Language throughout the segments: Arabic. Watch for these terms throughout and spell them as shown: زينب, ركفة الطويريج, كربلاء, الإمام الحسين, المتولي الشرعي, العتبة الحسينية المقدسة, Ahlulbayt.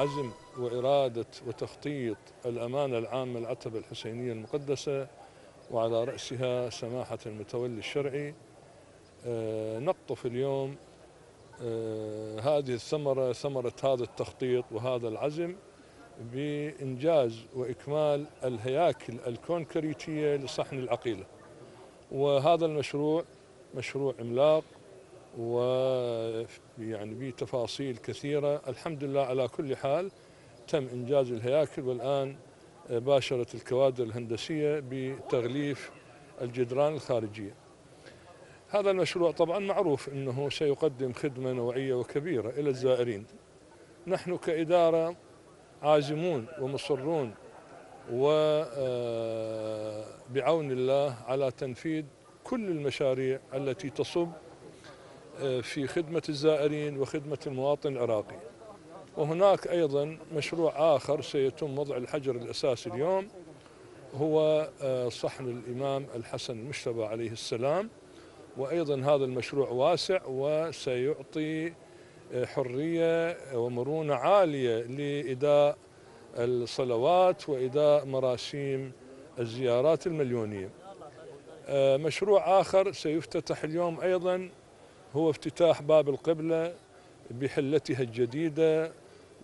عزم وإرادة وتخطيط الأمانة العامة العتبة الحسينية المقدسة وعلى رأسها سماحة المتولي الشرعي، نقطف اليوم هذه الثمرة، ثمرة هذا التخطيط وهذا العزم، بإنجاز وإكمال الهياكل الكونكريتية لصحن العقيلة. وهذا المشروع مشروع عملاق ويعني بتفاصيل كثيرة. الحمد لله على كل حال تم إنجاز الهياكل، والآن باشرت الكوادر الهندسية بتغليف الجدران الخارجية. هذا المشروع طبعا معروف أنه سيقدم خدمة نوعية وكبيرة إلى الزائرين. نحن كإدارة عازمون ومصرون وبعون الله على تنفيذ كل المشاريع التي تصب في خدمة الزائرين وخدمة المواطن العراقي. وهناك أيضا مشروع آخر سيتم وضع الحجر الأساسي اليوم، هو صحن الإمام الحسن المجتبى عليه السلام. وأيضا هذا المشروع واسع وسيعطي حرية ومرونة عالية لإداء الصلوات وإداء مراسيم الزيارات المليونية. مشروع آخر سيفتتح اليوم أيضا هو افتتاح باب القبلة بحلتها الجديدة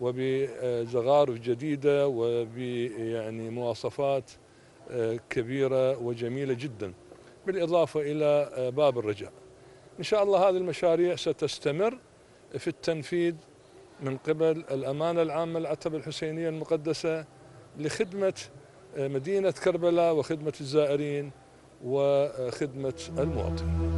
وبزخارف جديدة وبيعني مواصفات كبيرة وجميلة جدا، بالإضافة إلى باب الرجاء. إن شاء الله هذه المشاريع ستستمر في التنفيذ من قبل الأمانة العامة العتبة الحسينية المقدسة لخدمة مدينة كربلاء وخدمة الزائرين وخدمة المواطنين.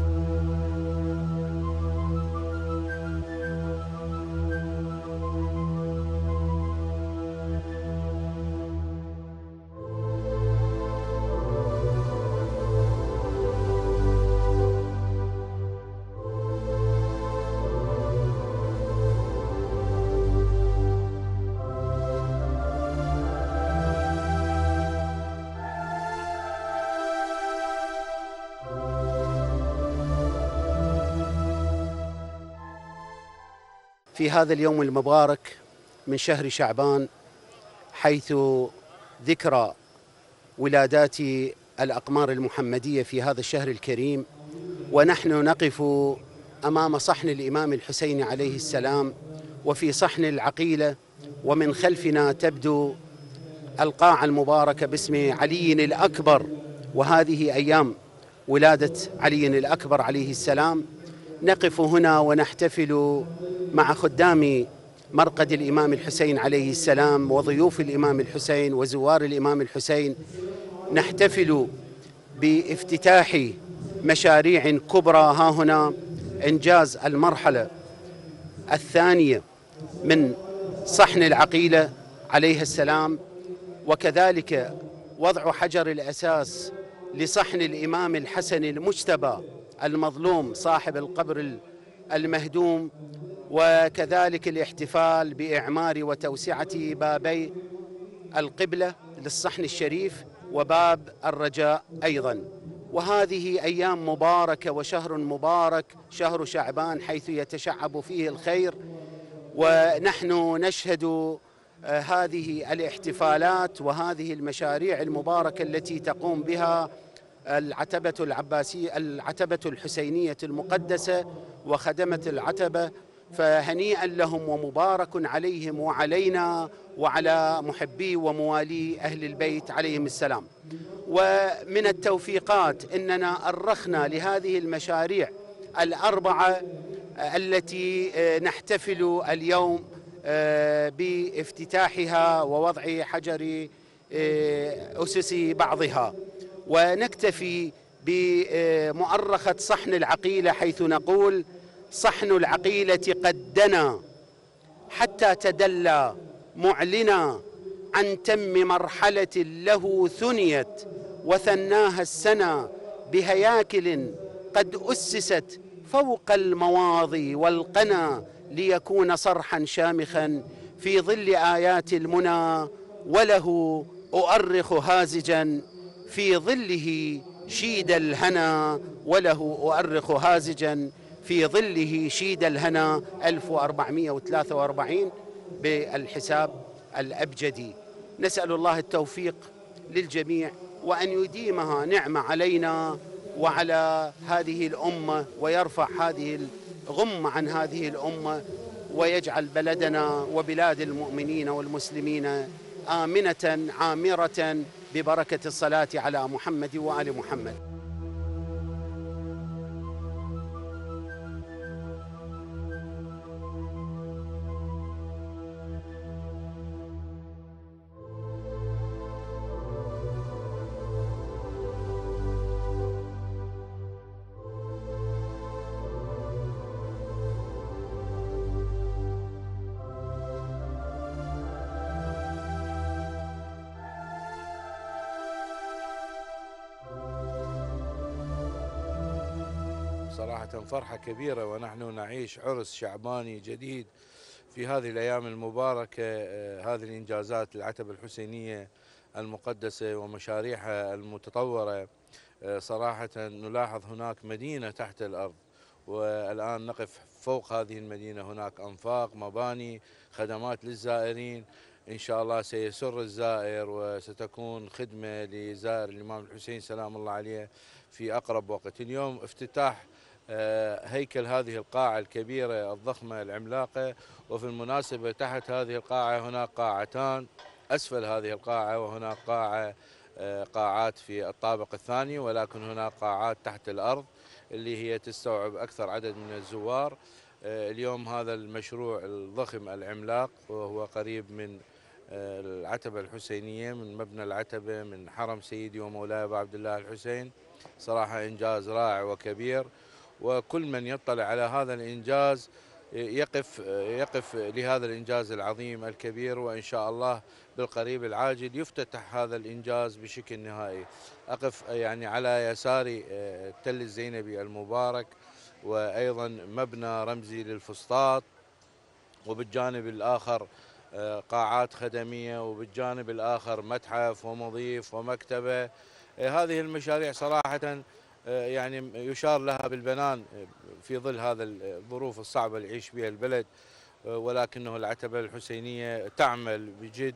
في هذا اليوم المبارك من شهر شعبان، حيث ذكرى ولادات الأقمار المحمدية في هذا الشهر الكريم، ونحن نقف أمام صحن الإمام الحسين عليه السلام وفي صحن العقيلة، ومن خلفنا تبدو القاعة المباركة باسم علي الأكبر، وهذه أيام ولادة علي الأكبر عليه السلام. نقف هنا ونحتفل مع خدام مرقد الإمام الحسين عليه السلام وضيوف الإمام الحسين وزوار الإمام الحسين، نحتفل بافتتاح مشاريع كبرى. ها هنا إنجاز المرحلة الثانية من صحن العقيلة عليه السلام، وكذلك وضع حجر الأساس لصحن الإمام الحسن المجتبى المظلوم صاحب القبر المهدوم، وكذلك الاحتفال بإعمار وتوسعة بابي القبلة للصحن الشريف وباب الرجاء أيضا. وهذه أيام مباركة وشهر مبارك، شهر شعبان، حيث يتشعب فيه الخير، ونحن نشهد هذه الاحتفالات وهذه المشاريع المباركة التي تقوم بها العتبة الحسينية المقدسة وخدمة العتبة. فهنيئا لهم ومبارك عليهم وعلينا وعلى محبي وموالي أهل البيت عليهم السلام. ومن التوفيقات أننا أرخنا لهذه المشاريع الأربعة التي نحتفل اليوم بافتتاحها ووضع حجر أسس بعضها، ونكتفي بمؤرخة صحن العقيلة، حيث نقول: صحن العقيلة قد دنا حتى تدلى معلنا عن تم مرحلة له ثنيت وثناها السنة بهياكل قد أسست فوق المواضي والقنا ليكون صرحا شامخا في ظل آيات المنى، وله أؤرخ هازجا في ظله شيد الهنا، وله أؤرخ هازجا في ظله شيد الهنا 1443. بالحساب الأبجدي. نسأل الله التوفيق للجميع وأن يديمها نعمة علينا وعلى هذه الأمة، ويرفع هذه الغمة عن هذه الأمة، ويجعل بلدنا وبلاد المؤمنين والمسلمين آمنة عامرة ببركة الصلاة على محمد وآل محمد. صراحة فرحة كبيرة ونحن نعيش عرس شعباني جديد في هذه الأيام المباركة. هذه الإنجازات العتبة الحسينية المقدسة ومشاريعها المتطورة، صراحة نلاحظ هناك مدينة تحت الأرض، والآن نقف فوق هذه المدينة. هناك أنفاق، مباني، خدمات للزائرين. إن شاء الله سيسر الزائر وستكون خدمة لزائر الإمام الحسين سلام الله عليه في أقرب وقت. اليوم افتتاح هيكل هذه القاعة الكبيرة الضخمة العملاقة، وفي المناسبة تحت هذه القاعة هناك قاعتان، أسفل هذه القاعة وهناك قاعات في الطابق الثاني، ولكن هناك قاعات تحت الأرض اللي هي تستوعب أكثر عدد من الزوار. اليوم هذا المشروع الضخم العملاق، وهو قريب من العتبة الحسينية، من مبنى العتبة، من حرم سيدي ومولاي أبو عبد الله الحسين، صراحة إنجاز رائع وكبير. وكل من يطلع على هذا الإنجاز يقف لهذا الإنجاز العظيم الكبير، وإن شاء الله بالقريب العاجل يفتتح هذا الإنجاز بشكل نهائي. أقف يعني على يساري التل الزينبي المبارك، وأيضا مبنى رمزي للفسطاط، وبالجانب الآخر قاعات خدمية، وبالجانب الآخر متحف ومضيف ومكتبة. هذه المشاريع صراحة يعني يشار لها بالبنان في ظل هذا الظروف الصعبة اللي يعيش بها البلد، ولكنه العتبة الحسينية تعمل بجد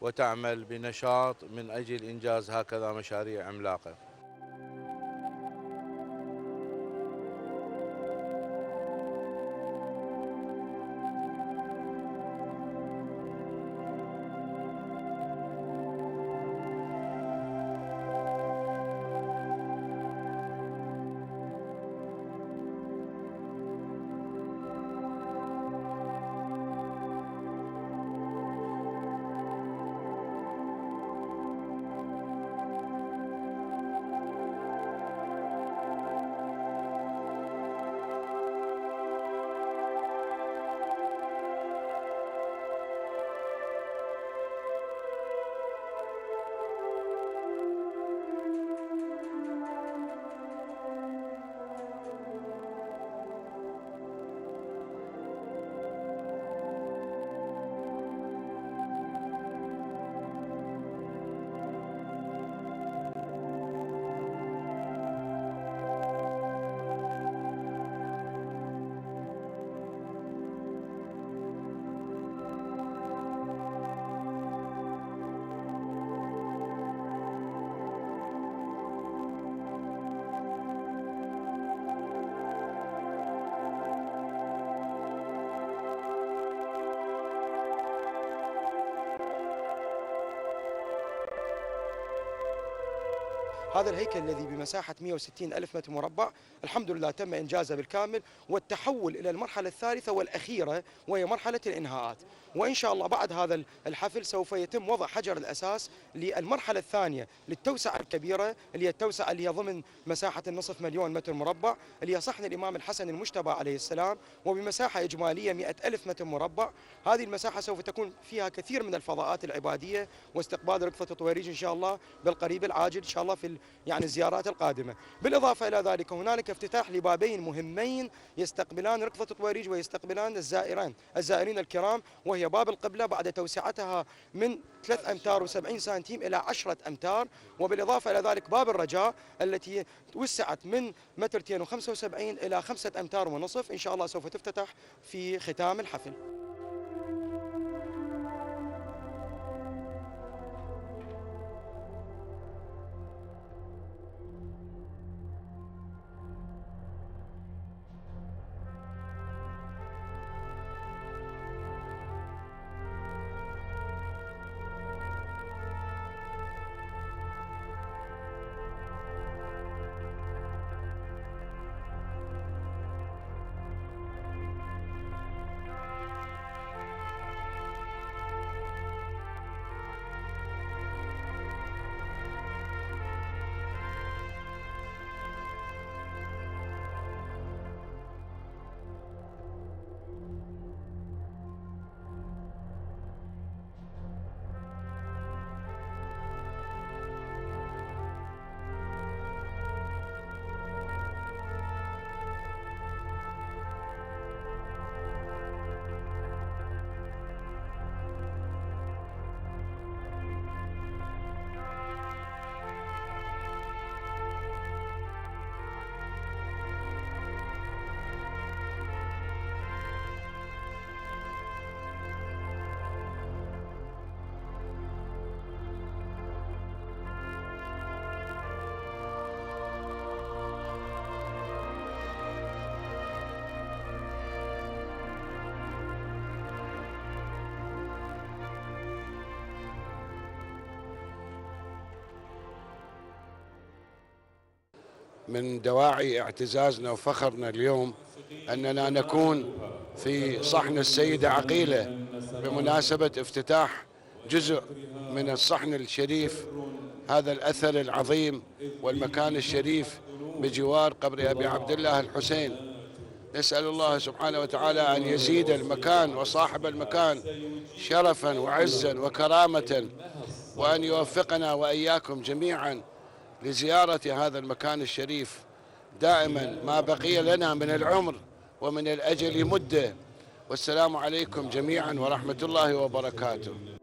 وتعمل بنشاط من أجل إنجاز هكذا مشاريع عملاقة. هذا الهيكل الذي بمساحة 160 ألف متر مربع الحمد لله تم إنجازه بالكامل، والتحول إلى المرحلة الثالثة والأخيرة وهي مرحلة الإنهاءات. وإن شاء الله بعد هذا الحفل سوف يتم وضع حجر الأساس للمرحلة الثانية، للتوسعة الكبيرة اللي هي التوسعة اللي هي ضمن مساحة النصف مليون متر مربع، اللي هي صحن الإمام الحسن المجتبى عليه السلام، وبمساحة إجمالية 100 ألف متر مربع. هذه المساحة سوف تكون فيها كثير من الفضاءات العبادية، واستقبال ركفة الطويريج إن شاء الله بالقريب العاجل، إن شاء الله في يعني الزيارات القادمة. بالإضافة إلى ذلك هنالك افتتاح لبابين مهمين يستقبلان ركفة الطويريج ويستقبلان الزائرين الكرام، وهي باب القبلة بعد توسعتها من 3 أمتار و70 سنتيم إلى 10 أمتار، وبالإضافة إلى ذلك باب الرجاء التي وسعت من 2.75 متر إلى 5 أمتار ونصف، إن شاء الله سوف تفتتح في ختام الحفل. من دواعي اعتزازنا وفخرنا اليوم أننا نكون في صحن السيدة عقيلة بمناسبة افتتاح جزء من الصحن الشريف، هذا الأثر العظيم والمكان الشريف بجوار قبر أبي عبد الله الحسين. نسأل الله سبحانه وتعالى أن يزيد المكان وصاحب المكان شرفا وعزا وكرامة، وأن يوفقنا وإياكم جميعا لزيارة هذا المكان الشريف دائما ما بقي لنا من العمر ومن الأجل مدة. والسلام عليكم جميعا ورحمة الله وبركاته.